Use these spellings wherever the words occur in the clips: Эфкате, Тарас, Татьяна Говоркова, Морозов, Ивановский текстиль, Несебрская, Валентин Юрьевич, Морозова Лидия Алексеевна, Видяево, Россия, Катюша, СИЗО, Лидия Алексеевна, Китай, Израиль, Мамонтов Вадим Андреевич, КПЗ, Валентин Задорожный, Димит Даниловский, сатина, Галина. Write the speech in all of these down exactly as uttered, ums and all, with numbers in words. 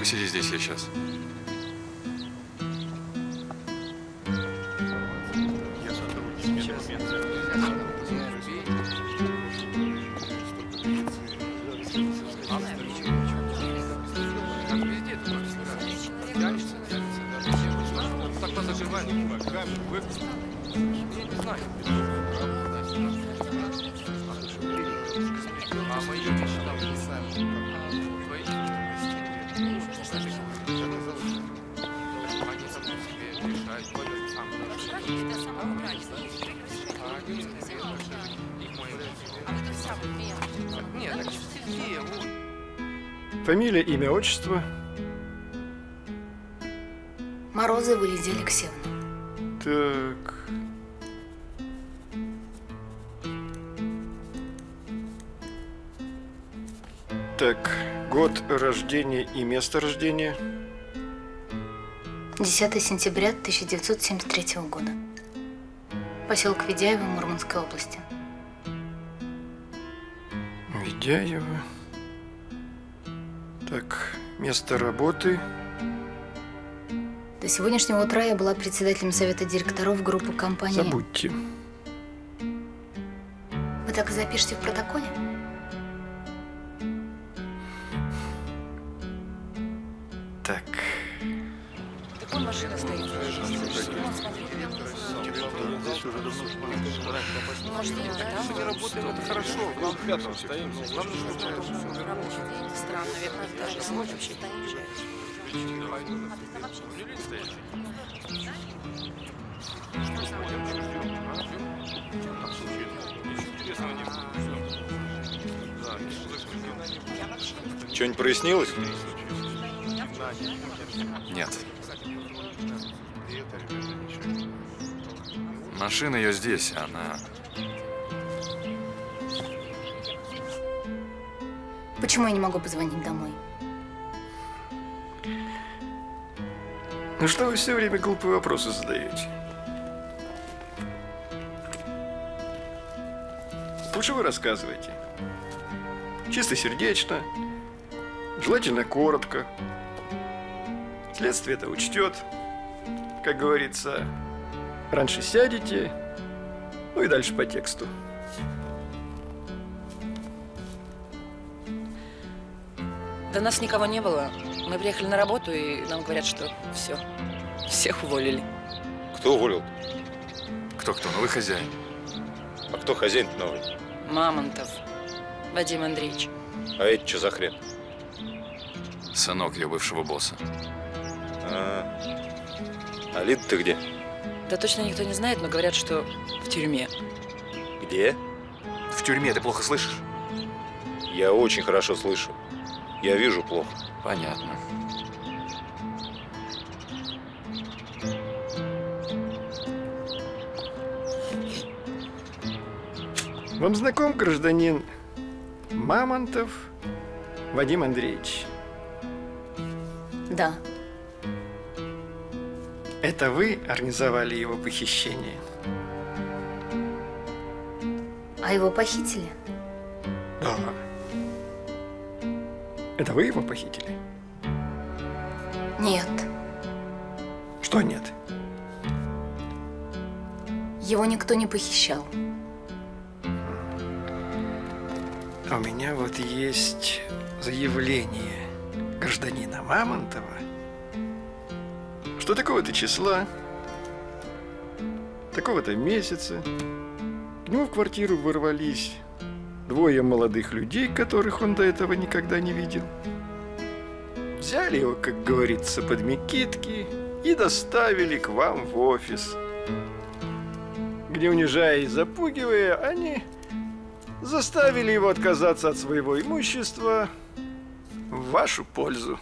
Посиди здесь, я сейчас. Фамилия, имя, отчество? Морозова Лидия Алексеевна. Так. Так, год рождения и место рождения? десятое сентября тысяча девятьсот семьдесят третьего года. Поселок Видяево, Мурманской области. Видяево. Так, место работы. До сегодняшнего утра я была председателем совета директоров группы компании… Забудьте. Вы так и запишите в протоколе? Так. Так вон машина стоит. Мы не работаем, это хорошо. Мы в пятом стоим. Нам нужно странно, наверное, даже сегодня вообще не получается. Что-нибудь прояснилось? Нет. Машина ее здесь, она… Почему я не могу позвонить домой? Ну что вы все время глупые вопросы задаете? Лучше вы рассказывайте. Чистосердечно, желательно коротко. Следствие это учтет. Как говорится, раньше сядете, ну и дальше по тексту. До нас никого не было. Мы приехали на работу, и нам говорят, что все, всех уволили. Кто уволил? Кто-кто? Новый хозяин. А кто хозяин-то новый? Мамонтов Вадим Андреевич. А это что за хрен? Сынок ее бывшего босса. А, а Лида-то где? Да точно никто не знает, но говорят, что в тюрьме. Где? В тюрьме. Ты плохо слышишь? Я очень хорошо слышу. Я вижу плохо. Понятно. Вам знаком гражданин Мамонтов Вадим Андреевич? Да. Это вы организовали его похищение? А его похитили? Да. Это вы его похитили? Нет. Что нет? Его никто не похищал. А у меня вот есть заявление гражданина Мамонтова. Что такого-то числа, такого-то месяца к нему в квартиру ворвались двое молодых людей, которых он до этого никогда не видел. Взяли его, как говорится, под микитки и доставили к вам в офис, где, унижая и запугивая, они заставили его отказаться от своего имущества в вашу пользу.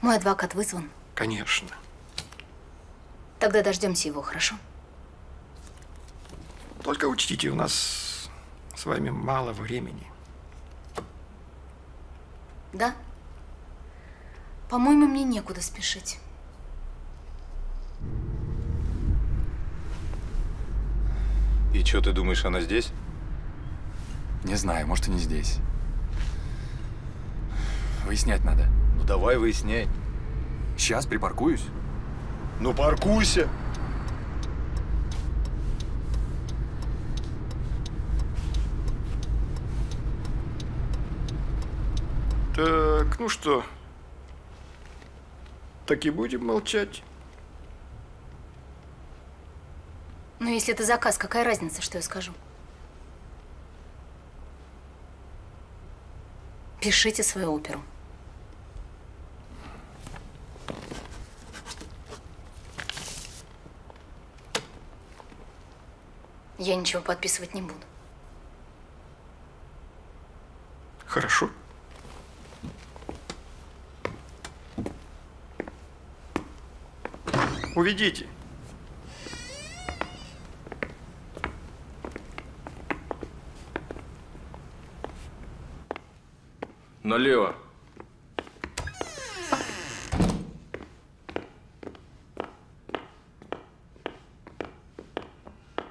Мой адвокат вызван? Конечно. Тогда дождемся его, хорошо? Только учтите, у нас с вами мало времени. Да? По-моему, мне некуда спешить. И что ты думаешь, она здесь? Не знаю, может, и не здесь. Выяснять надо. Ну давай выясняй. Сейчас припаркуюсь. Ну паркуйся! Так, ну что, так и будем молчать. Ну, если это заказ, какая разница, что я скажу? Пишите свою оперу. Я ничего подписывать не буду. Хорошо. Уведите. Налево.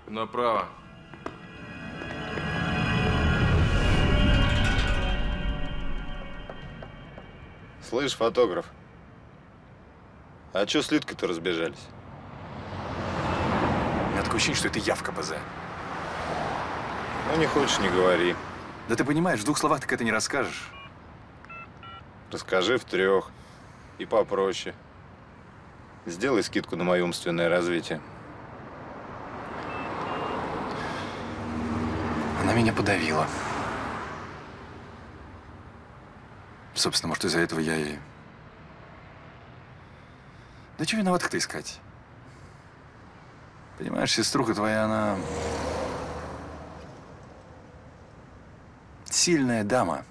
Направо. Слышь, фотограф, а чё с Лидкой-то разбежались? У меня такое ощущение, что это я в КПЗ. Ну, не хочешь, не говори. Да ты понимаешь, в двух словах так это не расскажешь. Расскажи в трех и попроще. Сделай скидку на мое умственное развитие. Она меня подавила. Собственно, может, из-за этого я и… Да чего виноватых-то искать? Понимаешь, сеструха твоя, она… сильная дама.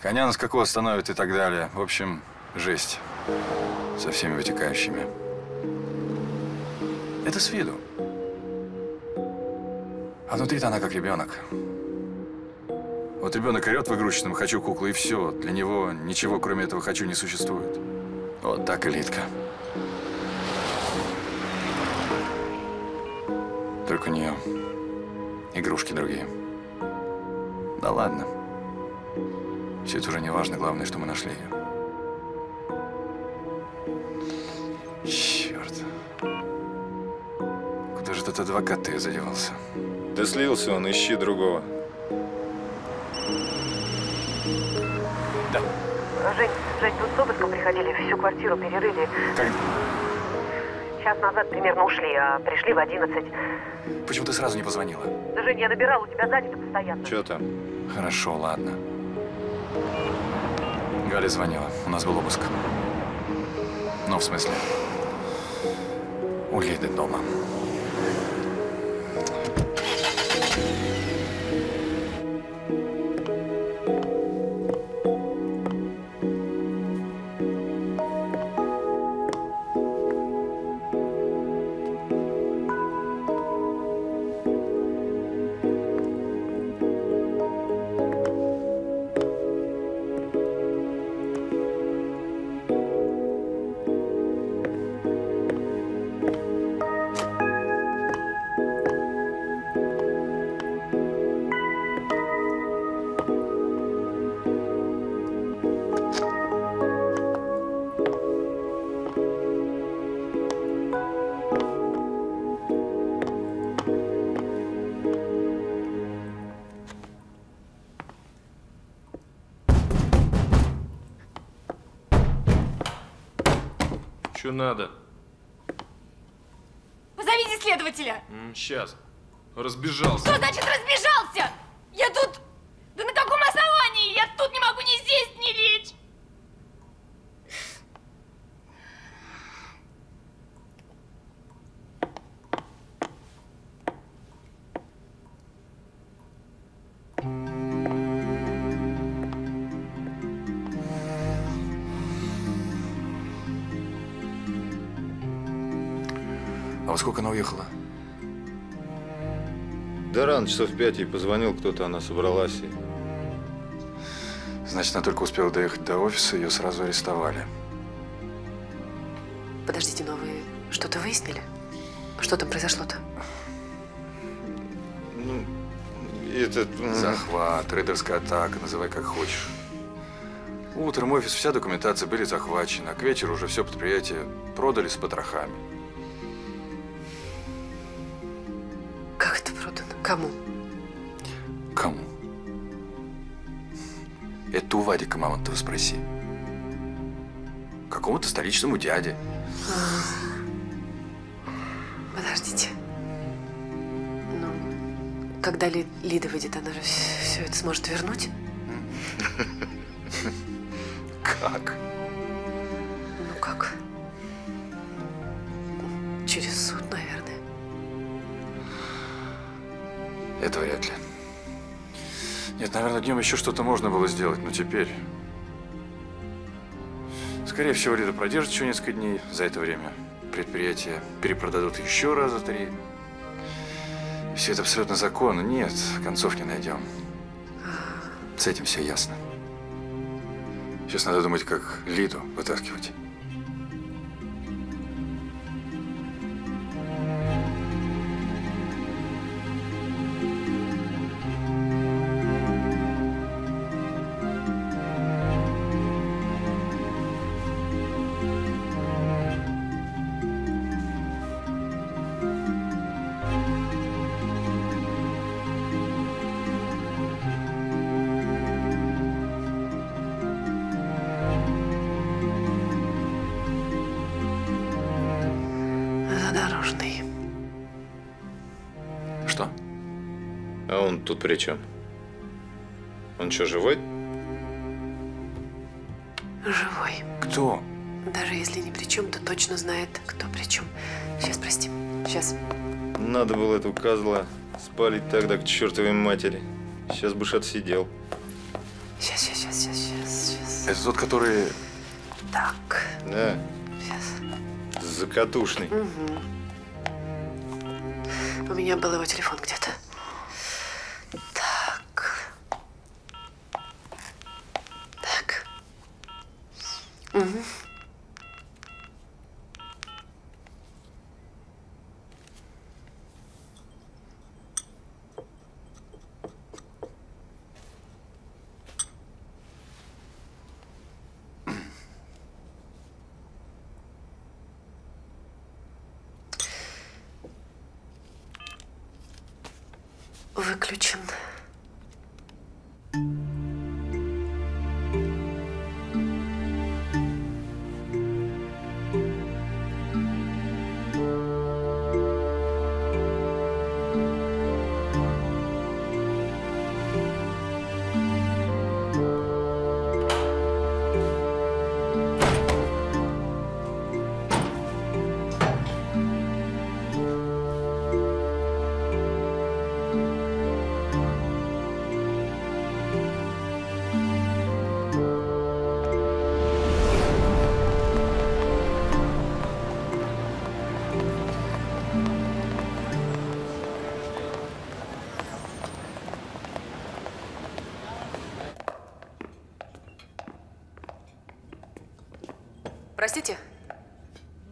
Коня на скаку остановит и так далее. В общем, жесть. Со всеми вытекающими. Это с виду. А внутри-то она как ребенок. Вот ребенок орет в игрушечном «хочу куклы» и все. Для него ничего, кроме этого «хочу» не существует. Вот так и Лидка. Только у нее игрушки другие. Да ладно. Все это уже не важно. Главное, что мы нашли ее. Черт. Куда же этот адвокат-то я задевался? Да слился он, ищи другого. Да. Жень, Жень, тут с обыском приходили, всю квартиру перерыли. Как? Час назад примерно ушли, а пришли в одиннадцать. Почему ты сразу не позвонила? Да, Жень, я набирала, у тебя занято постоянно. Че там? Хорошо, ладно. Галя звонила, у нас был обыск. Ну, в смысле, у Лиды дома. Надо. Позовите следователя. Сейчас. Разбежался. Что значит разбежался? Я тут… Да на каком основании? Я тут не могу ни сесть, ни лечь. Сколько она уехала? Да рано, часов в пять ей позвонил кто-то, она собралась и… Значит, она только успела доехать до офиса, ее сразу арестовали. Подождите, но вы что-то выяснили? Что там произошло-то? Ну, это… Захват, рейдерская атака, называй как хочешь. Утром офис, вся документация были захвачены, а к вечеру уже все предприятие продали с потрохами. Как это продано? Кому? Кому? Это у Вадика Мамонтова спроси. Какому-то столичному дяде. Подождите. Ну, когда Лида выйдет, она же все это сможет вернуть? Как? Ну как? Через суд, наверное. Это вряд ли. Нет, наверное, днем еще что-то можно было сделать, но теперь… Скорее всего, Лида продержит еще несколько дней. За это время предприятие перепродадут еще раза три. Все это абсолютно законно. Нет, концов не найдем. С этим все ясно. Сейчас надо думать, как Лиду вытаскивать. Тут при чем? Он что, живой? Живой. Кто? Даже если ни при чем, то точно знает, кто при чем. Сейчас, прости. Сейчас. Надо было этого козла спалить тогда к чертовой матери. Сейчас бы ж отсидел. Сейчас, сейчас, сейчас, сейчас, сейчас. Это тот, который… Так. Да. Сейчас. Закатушный. Угу. У меня был его телефон где-то. Угу. Выключен. Простите?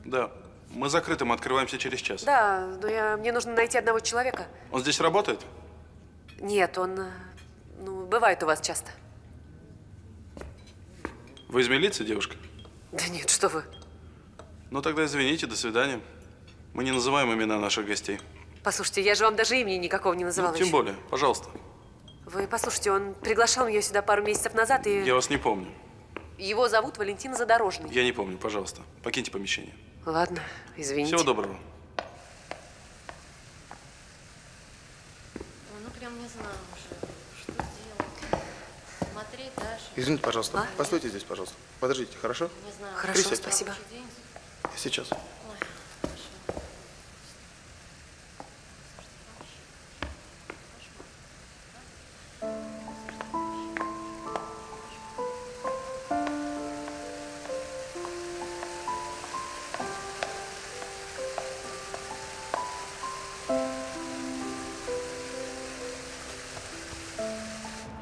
Да. Мы закрытым открываемся через час. Да, но я, мне нужно найти одного человека. Он здесь работает? Нет, он… Ну, бывает у вас часто. Вы из милиции, девушка? Да нет, что вы. Ну, тогда извините, до свидания. Мы не называем имена наших гостей. Послушайте, я же вам даже имени никакого не называла. Ну, тем еще. более, пожалуйста. Вы послушайте, он приглашал меня сюда пару месяцев назад и… Я вас не помню. Его зовут Валентин Задорожный. Я не помню, пожалуйста. Покиньте помещение. Ладно, извините. Всего доброго. Ну, прям не знаю уже, что делать. Смотри, Даша. Извините, пожалуйста. А? Постойте здесь, пожалуйста. Подождите, хорошо? Не знаю. Хорошо, Присядьте. Спасибо. Сейчас.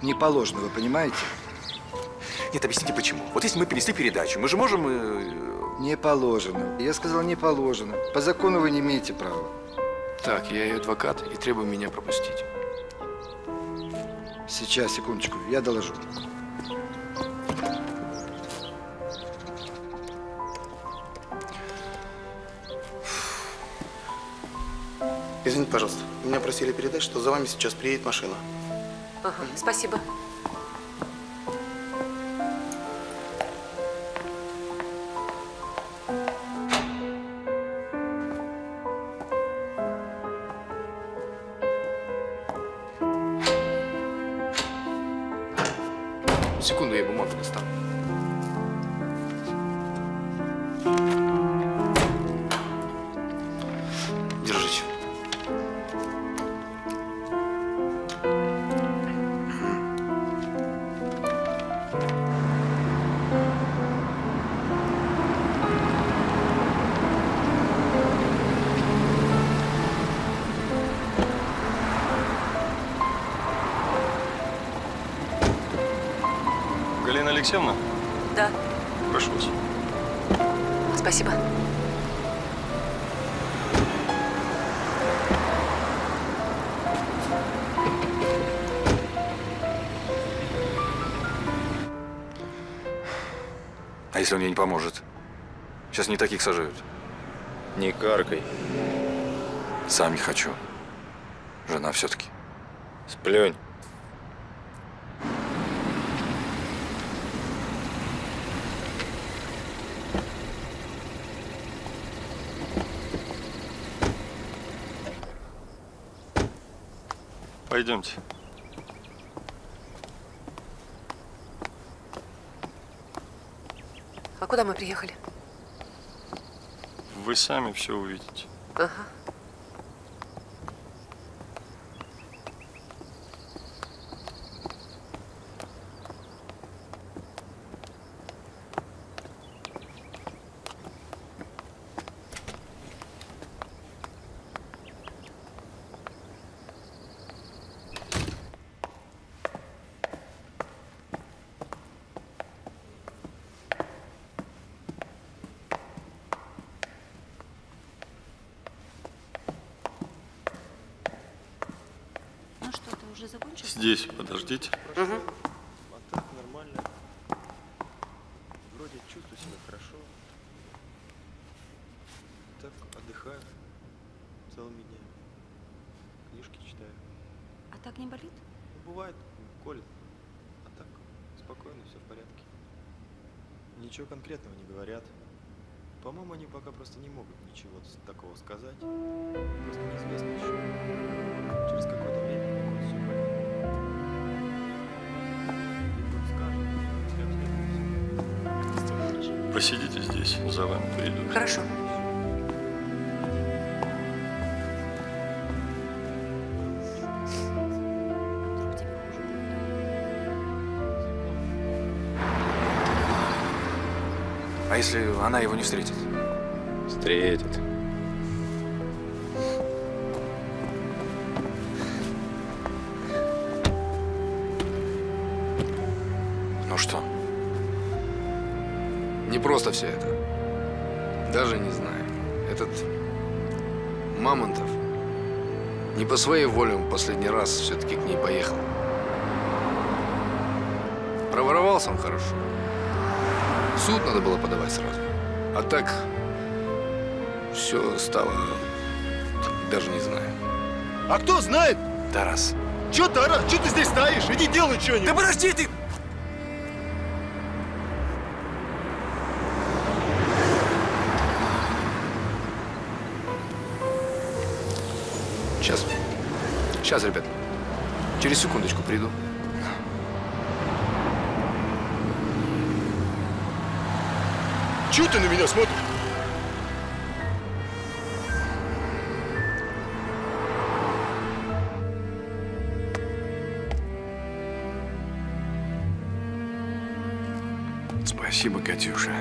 не положено, вы понимаете? Нет, объясните, почему. Вот если мы принесли передачу, мы же можем… Э... Не положено. Я сказал, не положено. По закону вы не имеете права. Так, я ее адвокат и требую меня пропустить. Сейчас, секундочку, я доложу. Извините, пожалуйста, меня просили передать, что за вами сейчас приедет машина. Ага, спасибо. Секунду, я бумагу достану. Держите. Галина Алексеевна? Да. Прошу вас. Спасибо. А если он ей не поможет? Сейчас не таких сажают. Не каркай. Сам не хочу. Жена все-таки. Сплюнь. Пойдемте. А куда мы приехали? Вы сами все увидите. Ага. Здесь, подождите. Угу. А так нормально. Вроде чувствую себя хорошо. Так отдыхаю целыми днями. Книжки читаю. А так не болит? Бывает, колет. А так спокойно, все в порядке. Ничего конкретного не говорят. По-моему, они пока просто не могут ничего такого сказать. Просто неизвестно еще. Через какое-то время. Посидите здесь, за вами придут. Хорошо. А если она его не встретит? Встретит. Ну что? Не просто все это. Даже не знаю. Этот Мамонтов не по своей воле он последний раз все-таки к ней поехал. Проворовался он хорошо. Суд надо было подавать сразу. А так все стало, даже не знаю. А кто знает? Тарас. Че, Тарас? Че ты здесь стоишь? Иди делай что-нибудь. Да подожди ты! Сейчас. Сейчас, ребят. Через секундочку приду. Чего ты на меня смотришь? Спасибо, Катюша.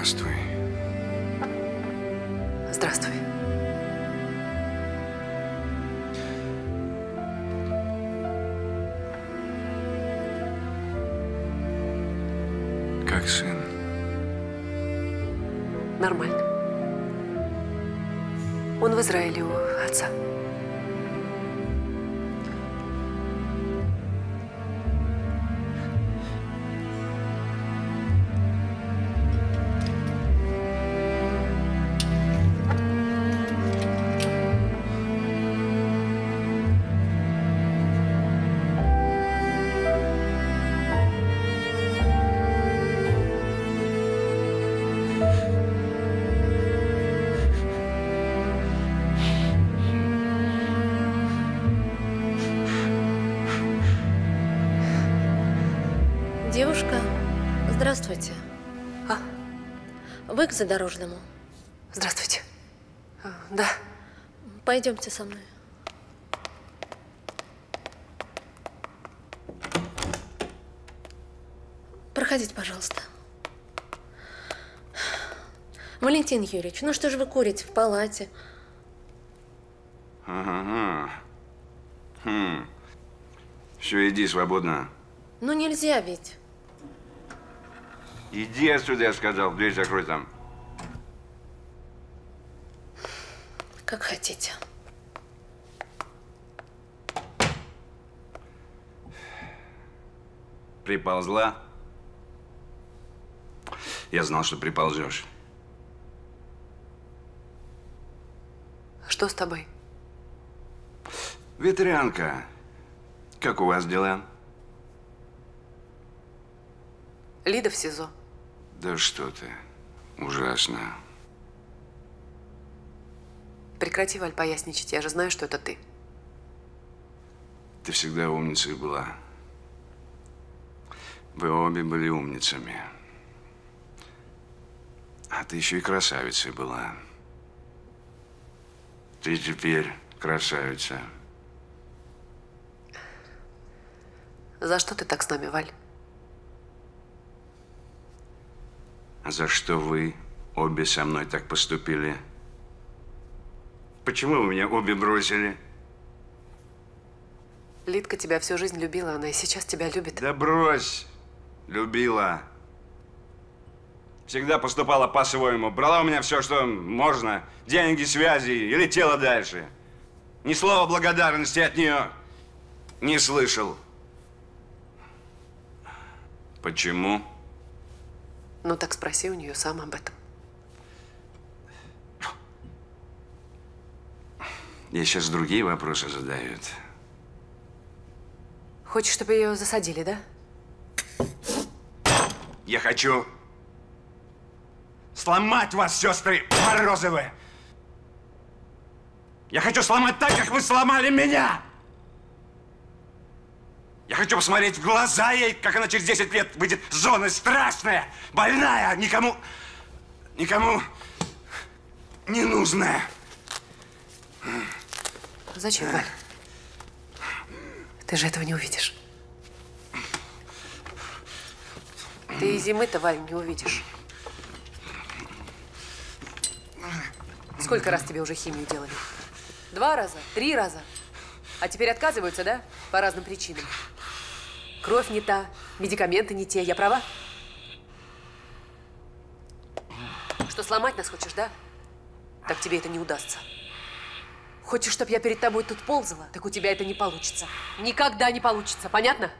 Здравствуй. Здравствуй. Как сын? Нормально. Он в Израиле у отца. Здравствуйте. А, вы к Задорожному? Здравствуйте. А, да. Пойдемте со мной. Проходите, пожалуйста. Валентин Юрьевич, ну что же вы курите в палате? Ага. Хм. Все, иди свободно. Ну нельзя ведь. Иди отсюда, я сказал. Дверь закрой там. Как хотите. Приползла? Я знал, что приползешь. Что с тобой? Ветрянка, как у вас дела? Лида в СИЗО. Да что ты. Ужасно. Прекрати, Валь, поясничать. Я же знаю, что это ты. Ты всегда умницей была. Вы обе были умницами. А ты еще и красавицей была. Ты теперь красавица. За что ты так с нами, Валь? За что вы обе со мной так поступили? Почему вы меня обе бросили? Лидка тебя всю жизнь любила, она и сейчас тебя любит. Да брось! Любила. Всегда поступала по-своему. Брала у меня все, что можно. Деньги, связи, и летела дальше. Ни слова благодарности от нее не слышал. Почему? Ну так спроси у нее сам об этом. Я сейчас другие вопросы задают. Хочешь, чтобы ее засадили, да? Я хочу сломать вас, сестры Морозовы! Я хочу сломать так, как вы сломали меня! Я хочу посмотреть в глаза ей, как она через десять лет выйдет с зоны страшная, больная, никому, никому не нужная. Зачем, Валь? Ты же этого не увидишь. Ты и зимы-то, Валь, не увидишь. Сколько раз тебе уже химию делали? Два раза? Три раза? А теперь отказываются, да? По разным причинам. Кровь не та, медикаменты не те. Я права? Что, сломать нас хочешь, да? Так тебе это не удастся. Хочешь, чтобы я перед тобой тут ползала? Так у тебя это не получится. Никогда не получится. Понятно?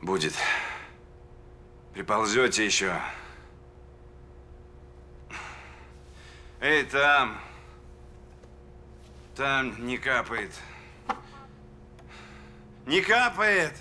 Будет. Приползете еще. Эй, там, там не капает, не капает.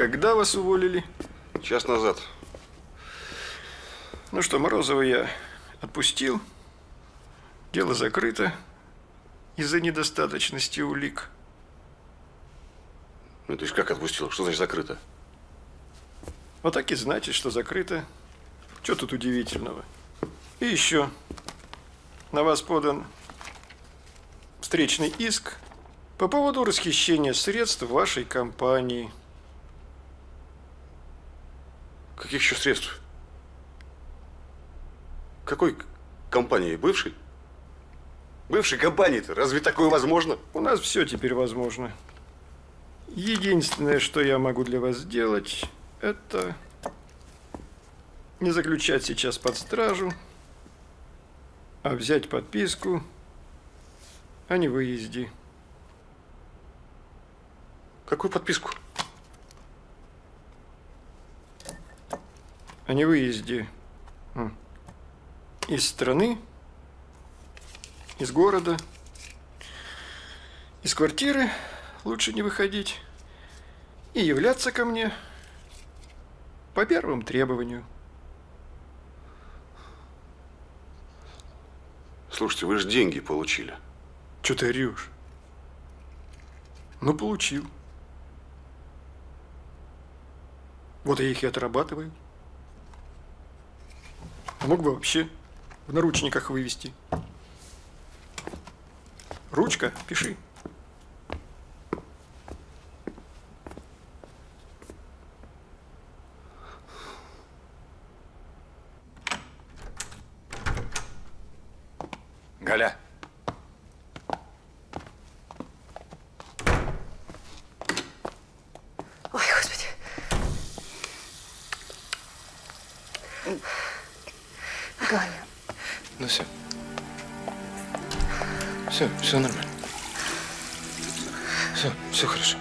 Когда вас уволили? Час назад. Ну что, Морозова я отпустил. Дело закрыто из-за недостаточности улик. Ну ты ж как отпустил? Что значит закрыто? Вот так и значит, что закрыто. Что тут удивительного? И еще. На вас подан встречный иск по поводу расхищения средств вашей компании. Каких еще средств? Какой компании? Бывшей? Бывшей компании-то? Разве такое возможно? У нас все теперь возможно. Единственное, что я могу для вас сделать, это не заключать сейчас под стражу, а взять подписку о невыезде. Какую подписку? О невыезде из страны, из города, из квартиры лучше не выходить и являться ко мне по первому требованию. Слушайте, вы же деньги получили. Че ты орешь? Ну, получил. Вот я их и отрабатываю. А мог бы вообще в наручниках вывести. Ручка, пиши. Галя. Ой, Господи. Галя. Ну все. Все, все нормально. Все, все хорошо.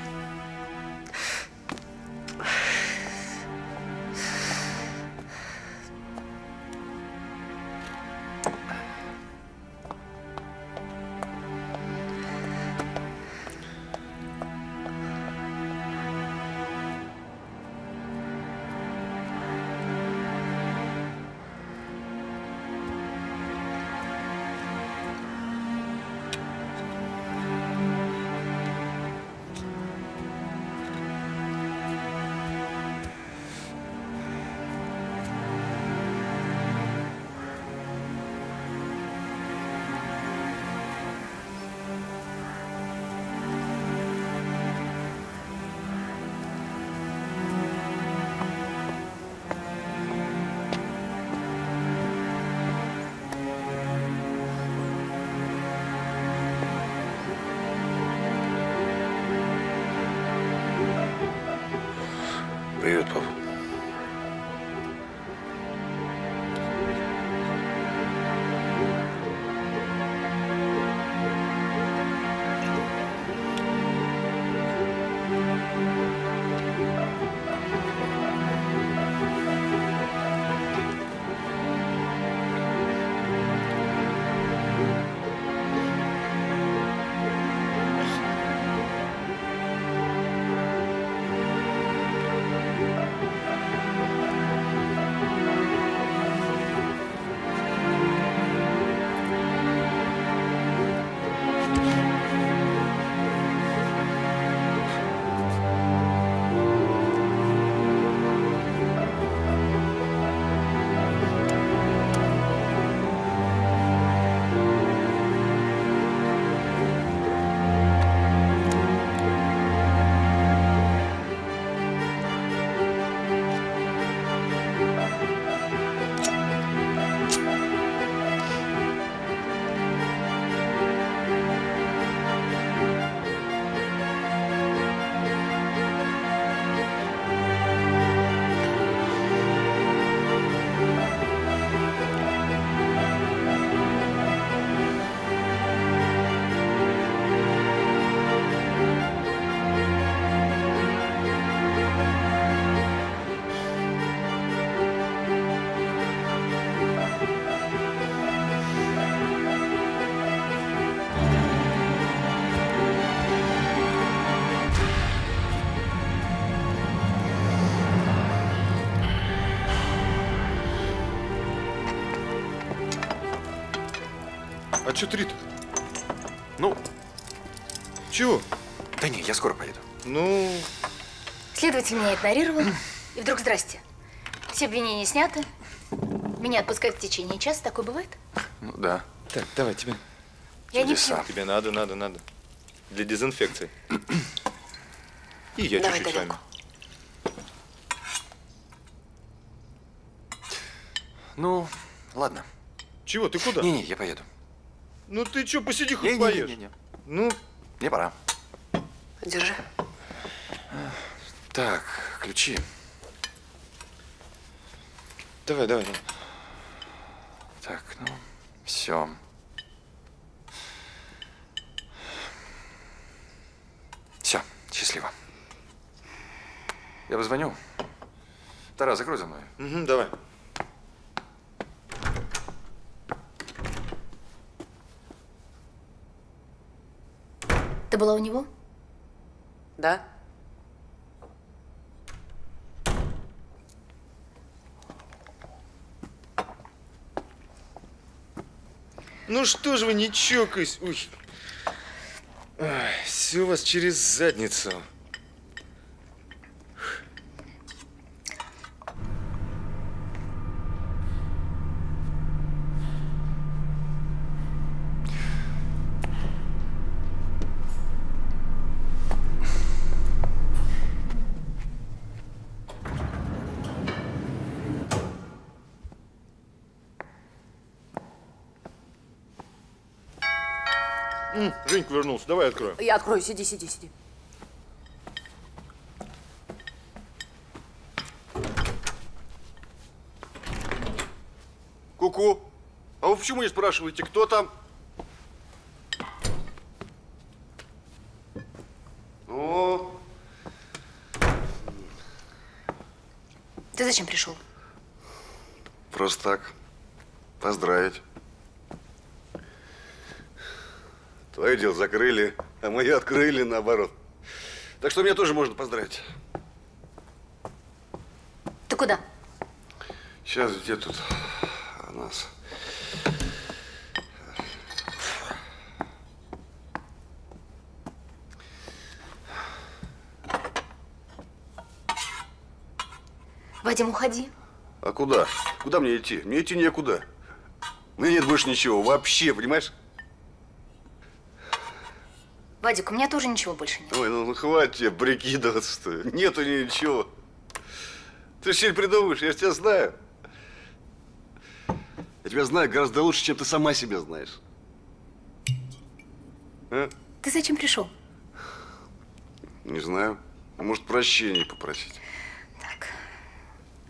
А че три-то? Ну? Чего? Да не, я скоро поеду. Ну? Следователь меня игнорировал. И вдруг здрасте. Все обвинения сняты. Меня отпускают в течение часа. Такое бывает? Ну да. Так, давай тебе. Я не пью. Тебе надо, надо, надо. Для дезинфекции. И я чуть-чуть с вами. Ну, ладно. Чего, ты куда? Не-не, я поеду. Ну ты что, посиди, хоть не, поешь? Не, не, не, не. Ну? Мне пора. Держи. Так, ключи. Давай, давай. Так, ну, все. Все, счастливо. Я позвоню. Тарас, закрой за мной. Угу, давай. Ты была у него? Да. Ну что же вы не чокаясь? Ух. Все у вас через задницу. Женька вернулся. Давай откроем. Я открою. Сиди, сиди, сиди. Ку-ку. А вы почему не спрашиваете, кто там? Ну? Ты зачем пришел? Просто так. Поздравить. Твое дело закрыли, а мое открыли наоборот. Так что меня тоже можно поздравить. Ты куда? Сейчас где тут у нас? Вадим, уходи. А куда? Куда мне идти? Мне идти некуда. Ну нет больше ничего. Вообще, понимаешь? Вадик, у меня тоже ничего больше нет. Ой, ну, ну хватит тебе прикидываться-то. Нету ничего. Ты что придумаешь, я же тебя знаю. Я тебя знаю гораздо лучше, чем ты сама себя знаешь. А? Ты зачем пришел? Не знаю. Может, прощения попросить. Так.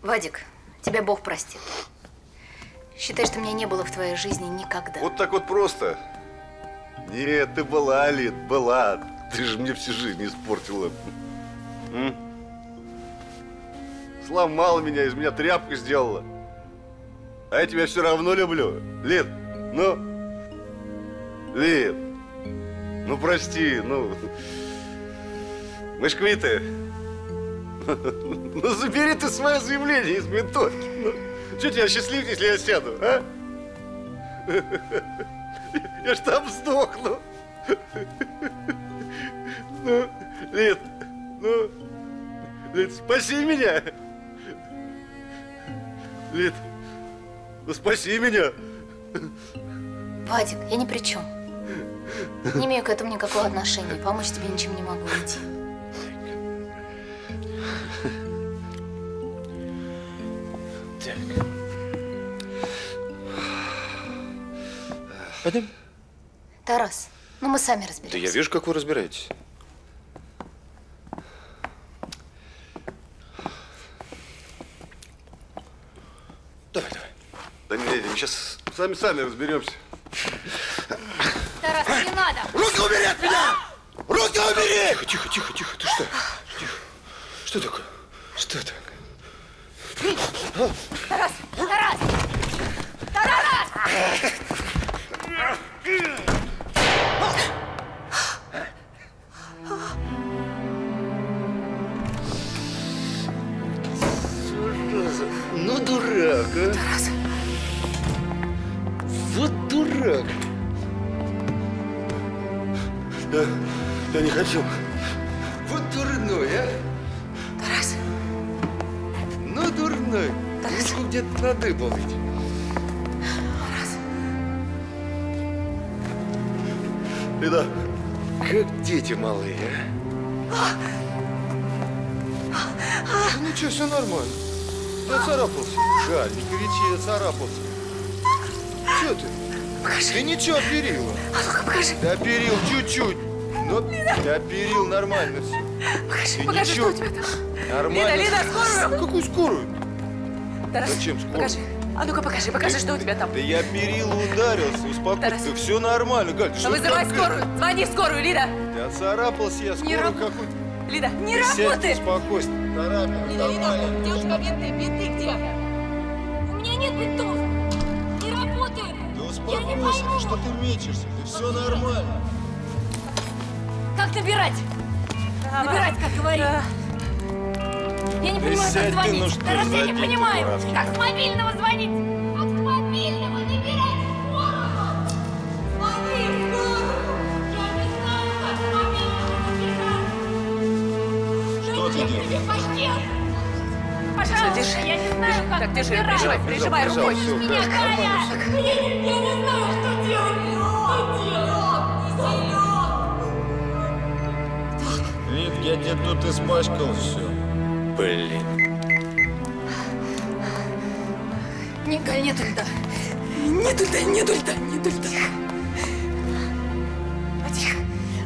Вадик, тебя Бог простит. Считай, что меня не было в твоей жизни никогда. Вот так вот просто. Нет, ты была, Лид, была. Ты же мне всю жизнь испортила. М? Сломала меня, из меня тряпку сделала. А я тебя все равно люблю. Лид, ну. Лид. Ну прости, ну. Мы ж квиты. Ну забери ты свое заявление из ментовки. Ну, что тебя счастливить, если я сяду, а? Я ж там сдохну. Ну, Лид, ну, Лид, спаси меня. Лид, ну спаси меня. Вадик, я ни при чем. Не имею к этому никакого отношения. Помочь тебе ничем не могу идти. Так. Пойдем. Тарас, ну мы сами разберемся. Да я вижу, как вы разбираетесь. Давай, давай. Да не, мы сейчас сами-сами разберемся. Тарас, не надо! Руки убери от меня! Руки убери! Тихо, тихо, тихо, тихо. Ты что? Тихо. Что такое? Что такое? Тарас! Тарас! Тарас! Ну, дурак, а? Тарас. Вот дурак. Да, я не хочу. Вот дурной, а? Тарас. Ну, дурной. Тарас. Лучше где-то надыбал ведь. Тарас. Лида. Как дети малые, а? Да ну что, все нормально. Я царапался. Жаль, не кричи, я царапался. Че ты? Покажи. Да ничего, оперила. А ну-ка, покажи. Да оперил чуть-чуть. Но... Да оперил нормально все. Покажи, да покажи, ничего. Что у тебя там. Нормально. Лида, Лида, скорую. Какую скорую? Тарас, зачем скорую? Покажи. А ну-ка, покажи, покажи, да, что у тебя там. Да я оперил, ударился, успокойся. Все нормально, Галь. Что вызывай там, скорую. Галь? Звони в скорую, Лида. Да царапался я, скорую какую-то. Лида, не работает. Успокойся. Тарапия, Лида, Лида, где у тебя бинты? Бинты где? У меня нет бинтов. Не работает. Да успокойся, ты, что ты мечешься? Да все нормально. Как набирать? Давай. Набирать, как говори. Да. Я не понимаю, как звонить. Ну, Тарас, я не понимаю, дурак. Как с мобильного звонить. Как с мобильного набирать скорую. Звони скорую. Я не знаю, как с мобильного набирать. Что ты делаешь? Пожалуйста, держи. Я не знаю, как так, держи, набирать. Прижимай, прижимай рукой. Держи меня, Галя. Я не знаю, что делать. Что делать? Вид, я тебе тут испачкал все. Блин. Николь, нету льда. Нету льда, нету льда, нету льда. Тихо. А, тихо.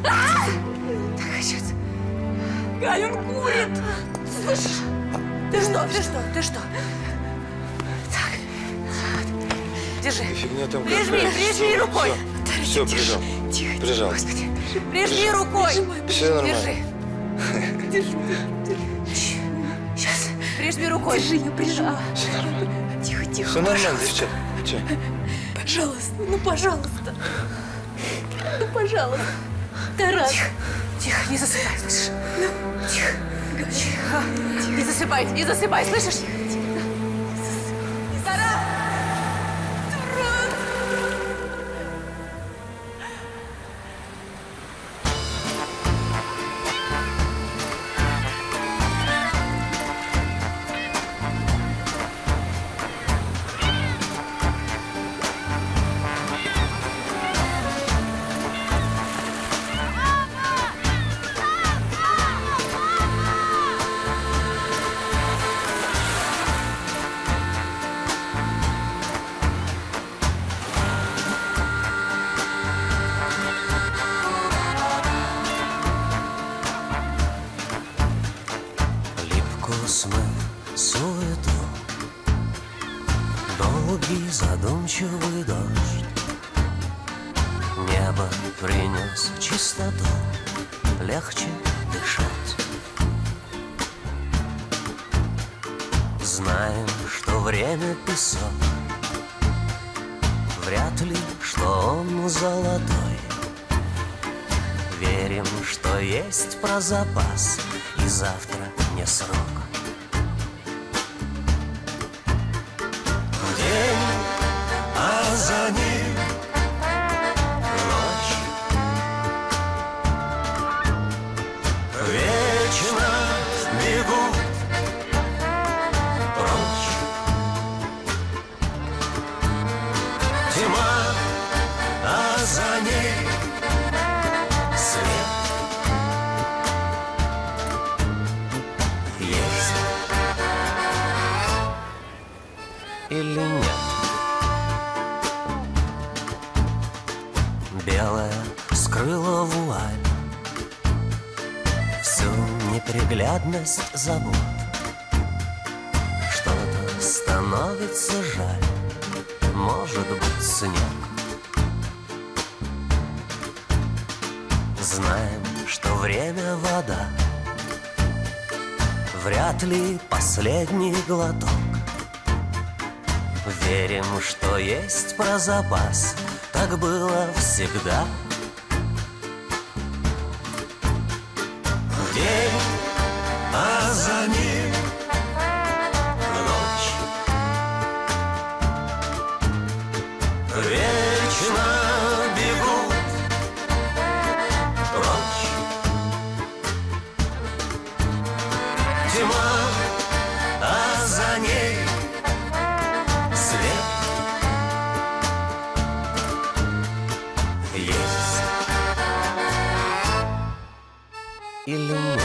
А-а-а! Так, а сейчас. Галь, он курит. Слышишь? Ты что, ты что, ты что? Так. Держи. Прижми, прижми рукой. Все, прижал. Тихо, прижал. Господи. Прижми рукой. Все нормально. Держи. Держу, держу. Сейчас. Прижми рукой. Держи, я прижала. Все нормально. Тихо, тихо. Все нормально, девчонка. Пожалуйста, ну пожалуйста. Ну пожалуйста. Тарас. Тихо, тихо, не засыпай, слышишь? Ну, тихо. Тихо. Не засыпай, не засыпай, слышишь? Тихо, тихо. Тарас! Запас, и завтра не срок. День, а за ним ночь. Вечно бегут прочь. Тьма, а за ней свет. Или нет? Белая скрыла вуаль всю неприглядность забот. Что-то становится жаль, может быть снег. Знаем, что время вода, вряд ли последний глоток. Верим, что есть про запас, так было всегда. День, а за ним ночь. Вечно бегут зима, а за ней след есть или нет?